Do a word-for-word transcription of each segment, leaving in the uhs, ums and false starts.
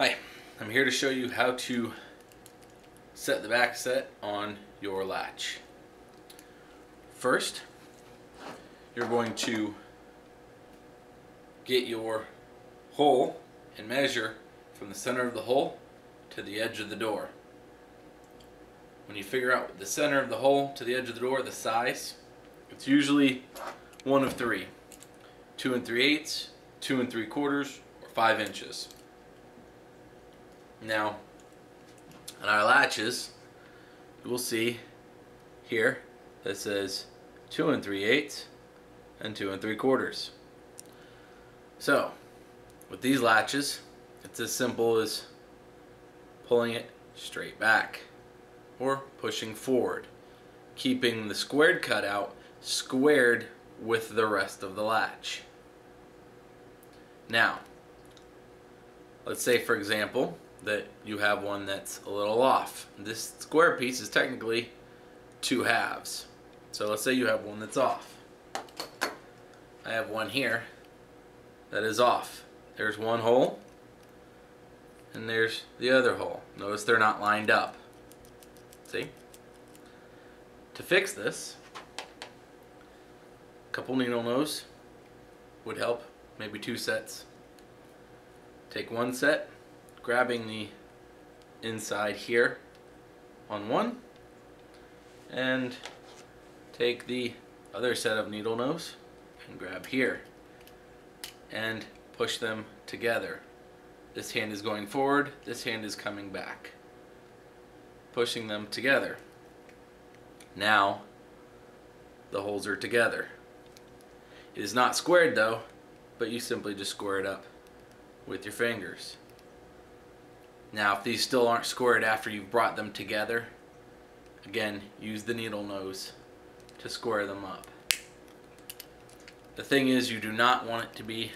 Hi, I'm here to show you how to set the back set on your latch. First, you're going to get your hole and measure from the center of the hole to the edge of the door. When you figure out the center of the hole to the edge of the door, the size, it's usually one of three. Two and three eighths, two and three quarters, or five inches. Now, on our latches, you will see here that says two and three eighths and two and three quarters. So, with these latches, it's as simple as pulling it straight back or pushing forward, keeping the squared cutout squared with the rest of the latch. Now, let's say, for example, that you have one that's a little off. This square piece is technically two halves. So let's say you have one that's off. I have one here that is off. There's one hole and there's the other hole. Notice they're not lined up. See? To fix this, a couple needle nose would help, maybe two sets. Take one set, grabbing the inside here on one, and take the other set of needle nose and grab here and push them together. This hand is going forward, this hand is coming back, pushing them together. Now the holes are together. It is not squared though, but you simply just square it up with your fingers. Now, if these still aren't squared after you've brought them together, again, use the needle nose to square them up. The thing is, you do not want it to be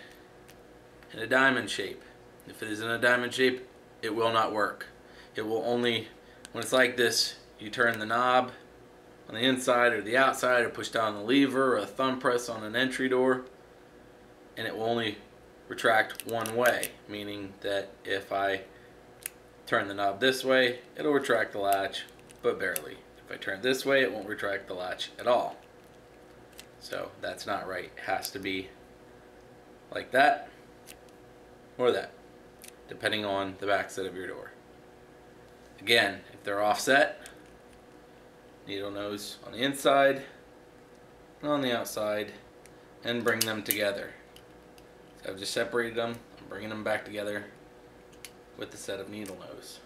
in a diamond shape. If it is in a diamond shape, it will not work. It will only, when it's like this, you turn the knob on the inside or the outside, or push down the lever, or a thumb press on an entry door, and it will only retract one way, meaning that if I turn the knob this way, it'll retract the latch, but barely. If I turn it this way, it won't retract the latch at all. So that's not right. It has to be like that or that, depending on the back set of your door. Again, if they're offset, needle nose on the inside and on the outside, and bring them together. So I've just separated them. I'm bringing them back together with the set of needle nose.